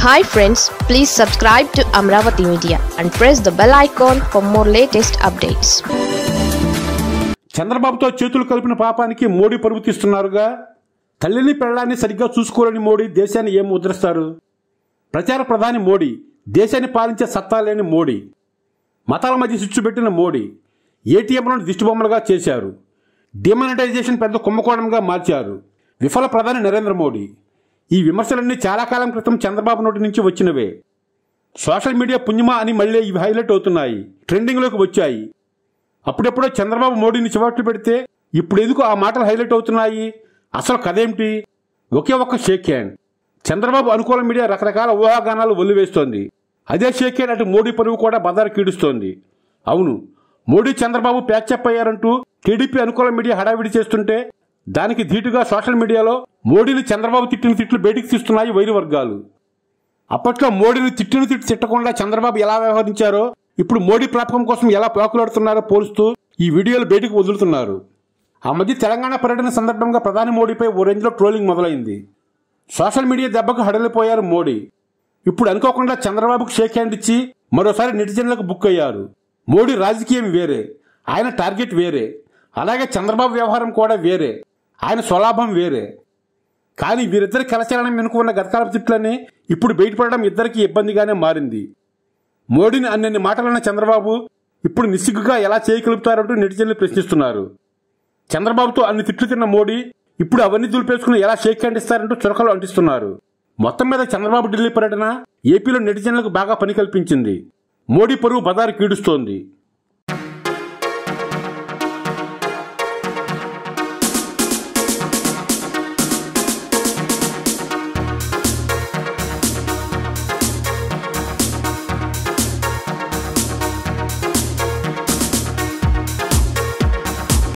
Hi friends, please subscribe to Amravati Media and press the bell icon for more latest updates. Chandrababu to Chetul Kalpina Papaniki Modi Parvutistunaruga, Tallini Pellani Sariga Chusukorani Modi, Deshani Em Mudrastaru, Prachara Pradhani Modi, Deshani Palinche Satta Leni Modi, Matala Madhya Sichubettina Modi, ATMlanu Dishtibommalaga Chesaru, Demonetization Pedda Kumbakonamga Marcharu, Vifala Pradhani Narendra Modi. ఈ విమర్శలన్నీ చాలా కాలం క్రితం చంద్రబాబు నోటి నుంచి వచ్చినవే. Social media పుణ్యమా అని మళ్ళీ ఇవి హైలైట్ అవుతున్నాయి, ట్రెండింగ్ లోకి వచ్చాయి. అప్పుడప్పుడు చంద్రబాబు మోడీని చివాట్లు పెడితే ఇప్పుడు ఎందుకు ఆ మాటలు హైలైట్ అవుతున్నాయి? అసలు కథ ఏంటి? ఒకే ఒక్క షేక్ హ్యాండ్. చంద్రబాబు అనుకూల మీడియా రకరకాల ఊహాగానాలు వల్లివేస్తోంది. అదే షేక్ హ్యాండ్ అటు మోడీ పరువు కూడా బజారు కీడుస్తోంది. అవును, మోడీ చంద్రబాబు ప్యాచప్ అయ్యారంటూ టీడీపీ అనుకూల మీడియా హడావిడి చేస్తుంటే దానికి ధీటుగా సోషల్ మీడియాలో మోడీని చంద్రబాబు తిట్టిన తిట్లు బయటికి తీస్తున్నాయి వైరు వర్గాలు. అప్పట్లో మోడీని తిట్టిన తిట్టు తిట్టకుండా చంద్రబాబు ఎలా వ్యవహరించారో, ఇప్పుడు మోడీ ప్రాపకం కోసం ఎలా పాకులాడుతున్నారో పోలుస్తూ ఈ వీడియోలు బయటికి వదులుతున్నారు. ఆ మధ్య తెలంగాణ పర్యటన సందర్భంగా ప్రధాని మోడీపై ఓ రేంజ్లో ట్రోలింగ్ మొదలైంది. సోషల్ మీడియా దెబ్బకు హడలిపోయారు మోడీ. ఇప్పుడు అనుకోకుండా చంద్రబాబుకు షేక్ హ్యాండ్ ఇచ్చి మరోసారి నెటిజన్లకు బుక్ అయ్యారు. మోడీ రాజకీయం వేరే, ఆయన టార్గెట్ వేరే, అలాగే చంద్రబాబు వ్యవహారం కూడా వేరే, ఆయన స్వలాభం వేరే. కానీ వీరిద్దరి కలచలనం వెనుకున్న గతకాల తిట్లన్నీ ఇప్పుడు బయటపడడం ఇద్దరికీ ఇబ్బందిగానే మారింది. మోడీని అన్నన్ని మాటలన్న చంద్రబాబు ఇప్పుడు నిస్సిగ్గుగా ఎలా చేయగలుగుతారంటూ నెటిజన్లు ప్రశ్నిస్తున్నారు. చంద్రబాబుతో అన్ని తిట్లు తిన్న మోడీ ఇప్పుడు అవన్నీ దులిపేసుకుని ఎలా షేక్ హ్యాండ్ ఇస్తారంటూ చురకలు అంటిస్తున్నారు. మొత్తం మీద చంద్రబాబు ఢిల్లీ పర్యటన ఏపీలో నెటిజన్లకు బాగా పని కల్పించింది. మోడీ పరువు బజారు కీడుస్తోంది.